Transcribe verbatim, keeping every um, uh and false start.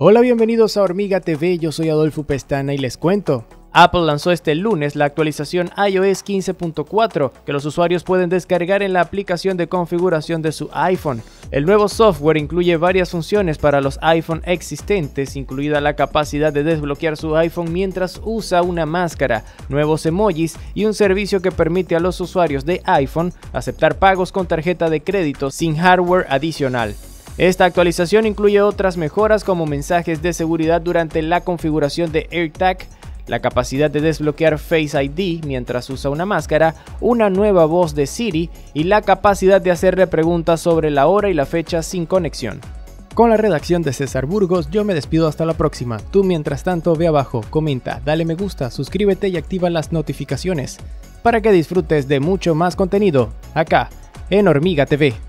Hola, bienvenidos a Hormiga T V, yo soy Adolfo Pestana y les cuento. Apple lanzó este lunes la actualización i O S quince punto cuatro que los usuarios pueden descargar en la aplicación de configuración de su iPhone. El nuevo software incluye varias funciones para los iPhone existentes, incluida la capacidad de desbloquear su iPhone mientras usa una máscara, nuevos emojis y un servicio que permite a los usuarios de iPhone aceptar pagos con tarjeta de crédito sin hardware adicional. Esta actualización incluye otras mejoras como mensajes de seguridad durante la configuración de AirTag, la capacidad de desbloquear Face I D mientras usa una máscara, una nueva voz de Siri y la capacidad de hacerle preguntas sobre la hora y la fecha sin conexión. Con la redacción de César Burgos, yo me despido hasta la próxima. Tú mientras tanto ve abajo, comenta, dale me gusta, suscríbete y activa las notificaciones para que disfrutes de mucho más contenido acá en Hormiga T V.